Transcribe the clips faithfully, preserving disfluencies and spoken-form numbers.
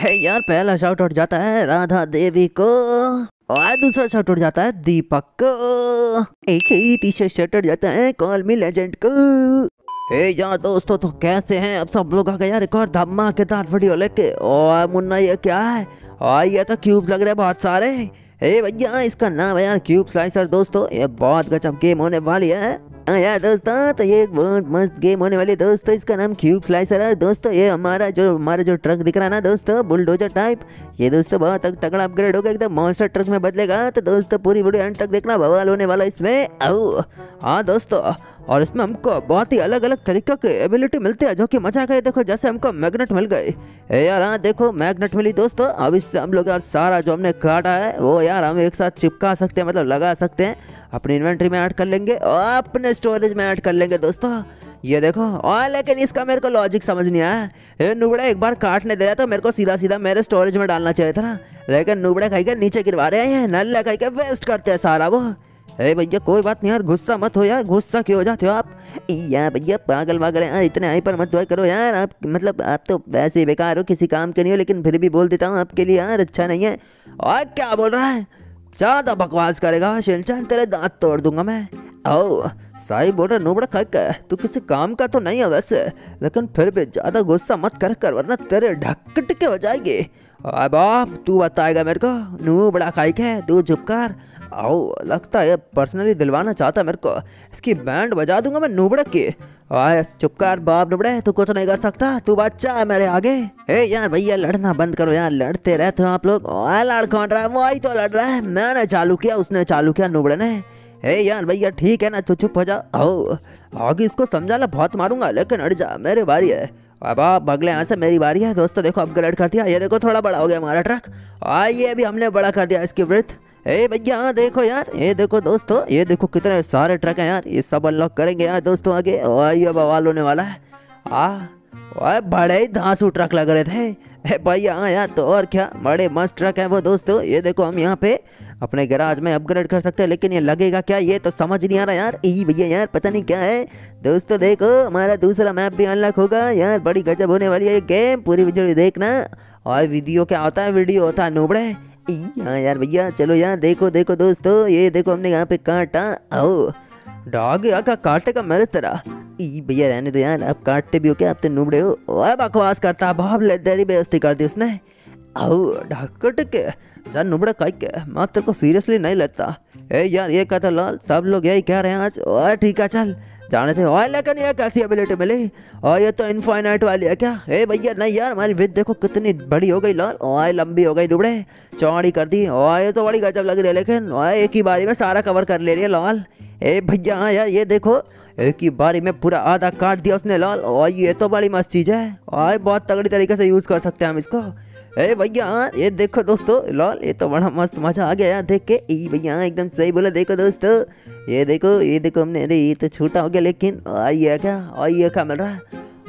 है यार। पहला शाउट उठ जाता है राधा देवी को और दूसरा शॉट उठ जाता है दीपक को, एक ही तीसरा शॉट उठ जाता है कॉल मी लेजेंड को। हे यार दोस्तों, तो कैसे हैं अब सब लोग? आ गया रिकॉर्ड धमाकेदार वीडियो लेके। और मुन्ना ये क्या है? और ये तो क्यूब लग रहे हैं बहुत सारे। हे भैया, इसका नाम है यार क्यूब स्लाइसर। दोस्तों ये बहुत गजब गेम होने वाली है। हाँ यार दोस्तों, तो ये बहुत मस्त गेम होने वाली है दोस्तों। इसका नाम क्यूब स्लाइसर है दोस्तों। ये हमारा जो हमारा जो ट्रक दिख रहा है ना दोस्तों, बुलडोजर टाइप, ये दोस्तों बहुत तगड़ा अपग्रेड होगा, एकदम मॉन्स्टर ट्रक में बदलेगा। तो दोस्तों पूरी वीडियो एंड तक देखना, बवाल होने वाला इसमें। हाँ दोस्तों, और इसमें हमको बहुत ही अलग अलग तरीक़ा के एबिलिटी मिलती है जो कि मजा गई। देखो जैसे हमको मैग्नेट मिल गई यार। हाँ देखो मैग्नेट मिली दोस्तों। अब इससे हम लोग यार सारा जो हमने काटा है वो यार हम एक साथ चिपका सकते हैं, मतलब लगा सकते हैं, अपनी इन्वेंट्री में ऐड कर लेंगे और अपने स्टोरेज में ऐड कर लेंगे दोस्तों। ये देखो। और लेकिन इसका मेरे को लॉजिक समझ नहीं आया। ये नुबड़ा एक बार काटने दे रहा था, मेरे को सीधा सीधा मेरे स्टोरेज में डालना चाहिए था ना, लेकिन नुबड़े खाई के नीचे गिरवा रहे हैं, नल्ला खाई के वेस्ट करते हैं सारा वो। अरे भैया कोई बात नहीं यार, गुस्सा मत हो यार। गुस्सा क्यों हो जाते हो आप यार भैया? पागल वागल यार, इतने आई पर मत हुआ करो यार आप। मतलब आप तो वैसे ही बेकार हो, किसी काम के नहीं हो, लेकिन फिर भी बोल देता हूँ आपके लिए यार, अच्छा नहीं है। और क्या बोल रहा है, ज़्यादा बकवास करेगा शिनचैन, तेरे दांत तोड़ दूंगा मैं। ओ साई बोल रहा नुबड़ा खक, तू किसी काम का तो नहीं है वैसे, लेकिन फिर भी ज़्यादा गुस्सा मत कर कर वरना तेरे ढक्कट के हो जाएगी। अब आप तू बताएगा मेरे को नुबड़ा खाई के, तू चुप कर। आओ लगता है पर्सनली दिलवाना चाहता मेरे को, इसकी बैंड बजा दूंगा मैं नुबड़े की। आए चुपकार बाप नुबड़े, तू कुछ नहीं कर सकता, तू बच्चा है मेरे आगे। ए यार भैया लड़ना बंद करो यार, लड़ते रहते हो आप लोग। आए लड़ कौन रहा है? वही तो लड़ रहा है, मैंने चालू किया, उसने चालू किया नुबड़े ने। हे यार भैया ठीक है ना, तू चुप हो जा। आओ आगे इसको समझाना बहुत मारूंगा, लेकिन अड़ जा, मेरी बारी है। अब आप अगले यहाँ से मेरी बारी है दोस्तों। देखो अपग्रेड कर दिया, ये देखो थोड़ा बड़ा हो गया हमारा ट्रक। आइए भी हमने बड़ा कर दिया इसकी वृत्त। ए भैया देखो यार, ये देखो दोस्तों, ये देखो कितने सारे ट्रक हैं यार, ये सब अनलॉक करेंगे यार दोस्तों आगे। और ये बवाल होने वाला है। आ ओए बड़े ही धांसू ट्रक लग रहे थे भैया। हाँ यार, तो और क्या, बड़े मस्त ट्रक हैं वो दोस्तों। ये देखो हम यहाँ पे अपने गैराज में अपग्रेड कर सकते हैं, लेकिन ये लगेगा क्या ये तो समझ नहीं आ रहा यार। ई भैया यार पता नहीं क्या है दोस्तों। देखो हमारा दूसरा मैप भी अनलॉक होगा यार, बड़ी गजब होने वाली है ये गेम, पूरी वीडियो देखना। और वीडियो क्या होता है, वीडियो होता है नुबड़े। हाँ यार भैया चलो यार, देखो देखो दोस्तों, ये देखो हमने यहाँ पे काटा। आओ डॉग आका काटेगा मेरे तरह। ई भैया रहने दो यार, आप काटते भी हो क्या? आप तो नुबड़े हो। ओए बकवास करता बाप, ले तेरी बेइज्जती कर दी उसने। आओ ढकट के जा नुबड़े काई के, मैं तेरे को सीरियसली नहीं लेता। ए यार ये कहता लाल, सब लोग यही कह रहे हैं आज। और ठीक है चल जाने थे। और लेकिन ये कैसी एबिलिटी मिली? और ये तो इनफाइनाइट वाली है क्या? हे भैया नहीं यार, हमारी विद देखो कितनी बड़ी हो गई लाल। और लंबी हो गई डुबड़े, चौड़ी कर दी। और ये तो बड़ी गजब लग रही है, लेकिन और एक ही बारी में सारा कवर कर ले रही है लाल। ए भैया हाँ यार, ये देखो एक ही बारी में पूरा आधा काट दिया उसने लाल। और ये तो बड़ी मस्त चीज़ है, और बहुत तगड़ी तरीके से यूज़ कर सकते हैं हम इसको। ए भैया हाँ, ये देखो दोस्तों लाल, ये तो बड़ा मस्त मजा आ गया यार देख के। ई भैया हाँ, एकदम सही बोला। देखो दोस्तों ये देखो, ये देखो हमने, अरे ये तो छोटा हो गया, लेकिन ये क्या, और ये क्या मिल रहा है?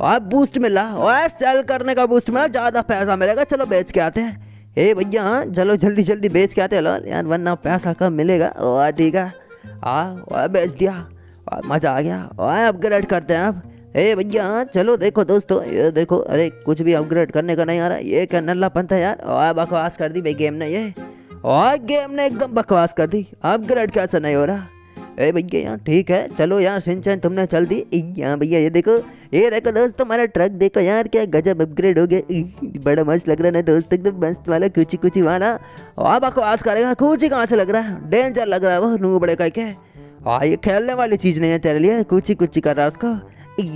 और बूस्ट मिला, और सेल करने का बूस्ट मिला, ज़्यादा पैसा मिलेगा, चलो बेच के आते हैं। ए भैया हाँ चलो जल्दी जल्दी बेच के आते हैं लाल यार, वरना पैसा कम मिलेगा। और ठीक है आ बेच दिया, और मज़ा आ गया। और अपग्रेड करते हैं अब। ए भैया हाँ चलो देखो दोस्तों, ये देखो, अरे कुछ भी अपग्रेड करने का नहीं आ रहा, ये क्या नल्लापन था यार। और बकवास कर दी भाई गेम ने, ये और गेम ने एकदम बकवास कर दी, अपग्रेड कैसे नहीं हो रहा। ए भैया यार ठीक है चलो यार, शिनचैन तुमने चल दी। यहाँ भैया ये देखो, ये देखो दोस्तों हमारा ट्रक देखो यार, क्या गजब अपग्रेड हो गया, बड़ा मस्त लग रहा है ना दोस्त, एकदम मस्त वाला कुची कुची वाला। और बकवास करेगा, कुची कहाँ से लग रहा है, डेंजर लग रहा है वो नुबड़े का क्या। हाँ ये खेलने वाली चीज़ नहीं है तेरे लिए, कुची कुची कर रहा है उसको।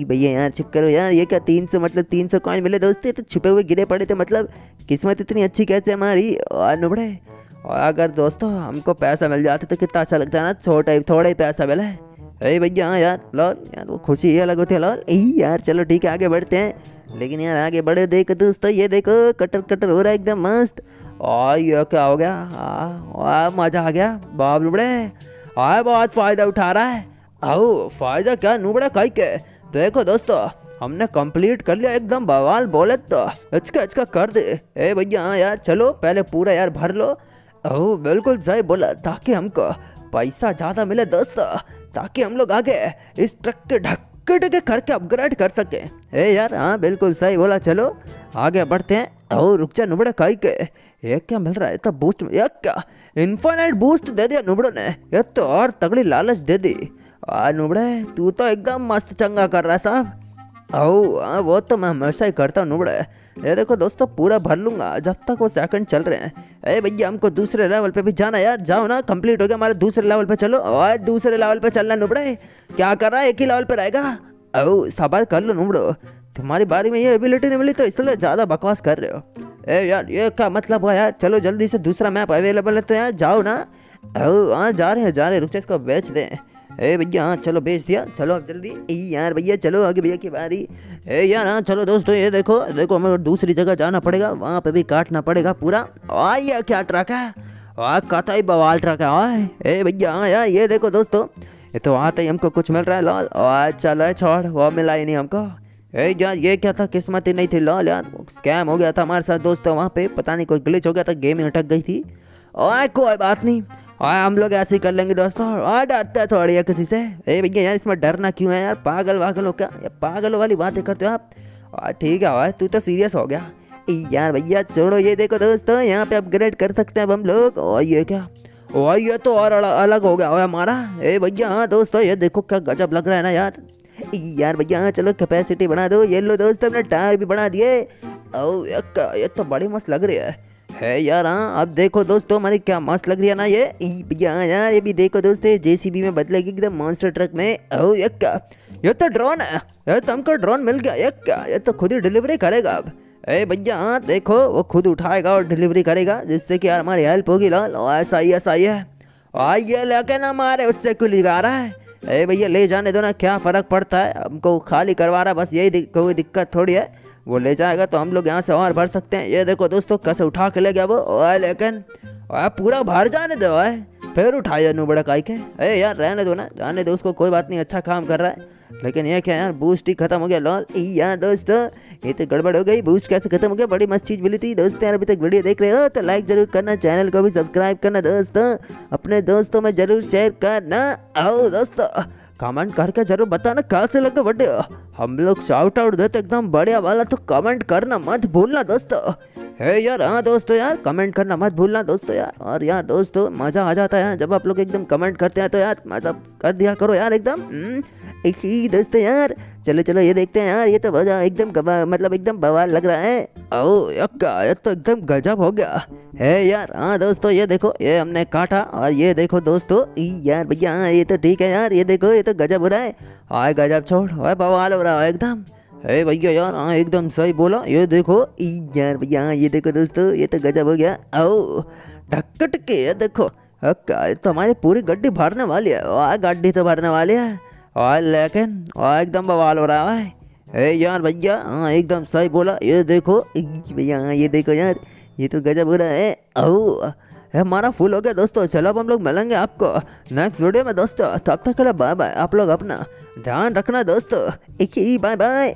भैया यार चुप करो यार। ये क्या तीन सौ मतलब तीन सौ कॉइन मिले दोस्त, तो छुपे हुए गिरे पड़े थे, मतलब किस्मत इतनी अच्छी कैसे हमारी। और नुबड़े और अगर दोस्तों हमको पैसा मिल जाता तो कितना अच्छा लगता है ना, छोटा ही थोड़ा ही पैसा मिला है। अरे भैया हाँ यार लॉल यार, वो खुशी ये अलग होती है लॉल। यही यार चलो ठीक है आगे बढ़ते हैं, लेकिन यार आगे बढ़े देखो दोस्तों, ये देखो कटर कटर हो रहा है एकदम मस्त। और ये क्या हो गया? हाँ मज़ा आ गया बाप नुबड़े, हाँ बहुत फ़ायदा उठा रहा है। आओ फ़ायदा क्या नुबड़े कहीं के, देखो दोस्तों हमने कंप्लीट कर लिया एकदम बवाल बोले तो, अचका अचका कर दे। ए भैया हाँ यार चलो पहले पूरा यार भर लो। ओह बिल्कुल सही बोला, ताकि हमको पैसा ज़्यादा मिले दोस्तों, ताकि हम लोग आगे इस ट्रक के ढक्के ढक्के करके अपग्रेड कर सकें। ए यार हाँ बिल्कुल सही बोला, चलो आगे बढ़ते हैं। तो रुक जा नुबड़ा, काई के ये क्या मिल रहा है इतना बूस्ट में? ये क्या इन्फाइनाइट बूस्ट दे दिया नुबड़ा ने, ये तो और तगड़ी लालच दे दी। आ नुबड़ा तू तो एकदम मस्त चंगा कर रहा है साहब। ओ हाँ वो तो मैं हमेशा ही करता हूँ नुबड़ा। ये देखो दोस्तों पूरा भर लूँगा जब तक वो सेकंड चल रहे हैं। अरे भैया हमको दूसरे लेवल पे भी जाना यार, जाओ ना कंप्लीट हो गया हमारे, दूसरे लेवल पे चलो। और दूसरे लेवल पे चलना नुबड़ा, क्या कर रहा है एक ही लेवल पे रहेगा? ओ सवाल कर लो नुबड़ो, तुम्हारी बारी में ये एबिलिटी नहीं मिली तो इसलिए ज़्यादा बकवास कर रहे हो। ए यार ये क्या मतलब हुआ यार, चलो जल्दी से दूसरा मैप अवेलेबल है तो यार जाओ ना। ओ हाँ जा रहे हैं जा रहे हैं, रुक जा इसको बेच दें। ए भैया हाँ चलो बेच दिया, चलो अब जल्दी। ए यार भैया चलो आगे भैया की बारी। ए यार हाँ चलो दोस्तों ये देखो देखो हमें दूसरी जगह जाना पड़ेगा, वहाँ पे भी काटना पड़ेगा पूरा। आ यार क्या ट्रक है, आ कहता ही बवाल ट्रक है। आए ए भैया हाँ यार ये देखो दोस्तों ये तो आता ही हमको कुछ मिल रहा है लॉल। आ चलो छोड़ वो मिला ही नहीं हमको। ए यार ये क्या था, किस्मत ही नहीं थी लॉल यार, स्कैम हो गया था हमारे साथ दोस्तों। वहाँ पे पता नहीं कोई ग्लिच हो गया था, गेम ही अटक गई थी। आए कोई बात नहीं, आए हम लोग ऐसे ही कर लेंगे दोस्तों। और डरता है थोड़ी है किसी से। ए भैया यार इसमें डरना क्यों है यार, पागल वागल हो क्या, ये पागलों वाली बातें करते हो आप। और ठीक है भाई तू तो सीरियस हो गया। ए यार भैया छोड़ो, ये देखो दोस्तों यहाँ पे अपग्रेड कर सकते हैं अब हम लोग। और ये क्या, और ये तो और अलग हो गया हमारा। ए भैया हाँ दोस्तों ये देखो क्या गजब लग रहा है ना यार। यार भैया चलो कैपेसिटी बढ़ा दो। ये लो दोस्तों हमने टायर भी बढ़ा दिए। ओ ये तो बड़ी मस्त लग रही है। है यार हाँ अब देखो दोस्तों हमारी क्या मस्त लग रही है ना ये। भैया यार ये भी देखो दोस्तों जेसीबी में बदलेगी एकदम मॉन्स्टर ट्रक में। ओ ये क्या, ये तो ड्रोन है, ये तो हमको ड्रोन मिल गया। ये क्या, ये तो खुद ही डिलीवरी करेगा अब। अरे भैया हाँ देखो वो खुद उठाएगा और डिलीवरी करेगा, जिससे कि यार हमारी हेल्प होगी लाल। ऐसा ही ऐसा ही है। और ये लेके ना हमारे उससे खुली गा रहा है। अरे भैया ले जाने दो ना, क्या फ़र्क पड़ता है, हमको खाली करवा रहा बस, यही कोई दिक्कत थोड़ी है। वो ले जाएगा तो हम लोग यहाँ से और भर सकते हैं। ये देखो दोस्तों कैसे उठा के ले गया वो। ओए लेकिन ओए पूरा भर जाने दो, ओए फिर उठाया नुबड़ा काई के। अरे यार रहने दो ना, जाने दो उसको, कोई बात नहीं अच्छा काम कर रहा है। लेकिन ये क्या यार बूस्ट ही खत्म हो गया लॉल। यार दोस्तों ये तो गड़बड़ हो गई, बूस्ट कैसे खत्म हो गया, बड़ी मस्त चीज़ मिली थी दोस्तों। यार अभी तक वीडियो देख रहे हो तो लाइक जरूर करना, चैनल को भी सब्सक्राइब करना दोस्तों, अपने दोस्तों में जरूर शेयर करना। आओ दोस्तों कमेंट करके जरूर बताना कैसे लगे वीडियो, हम लोग शाउट आउट देते एकदम बढ़िया वाला, तो कमेंट करना मत भूलना दोस्तों। है यार हाँ दोस्तों यार कमेंट करना मत भूलना दोस्तों यार। और यार दोस्तों मज़ा आ जाता है यार जब आप लोग एकदम कमेंट करते हैं तो यार, मतलब कर दिया करो यार एकदम एक ही दोस्तों यार। चलो चलो ये देखते हैं यार, ये तो मजा एकदम मतलब एकदम बवाल लग रहा है। ओ यक्का ये तो एकदम गजब हो गया है यार। हाँ दोस्तों ये देखो ये हमने काटा। और ये देखो दोस्तों यार भैया हाँ ये तो ठीक है यार, ये देखो ये तो गजब हो रहा है। आए गजब छोड़ ओए बवाल हो रहा है एकदम। अरे भैया यार हाँ एकदम सही बोला। ये देखो यार भैया हाँ ये देखो दोस्तों ये तो गजब हो गया। ओ ढक्का टक्के ये देखो ये तो हमारी पूरी गड्डी भरने वाली है। आ गड्डी तो भरने वाली है और लेकिन और एकदम बवाल हो रहा है। ए यार भैया हाँ एकदम सही बोला। ये देखो भैया हाँ ये देखो यार ये तो गजब हो रहा है। ओ हमारा फुल हो गया दोस्तों। चलो अब हम लोग मिलेंगे आपको नेक्स्ट वीडियो में दोस्तों, तब तक के लिए बाय बाय। आप लोग अपना ध्यान रखना दोस्तों, एक ही बाय बाय।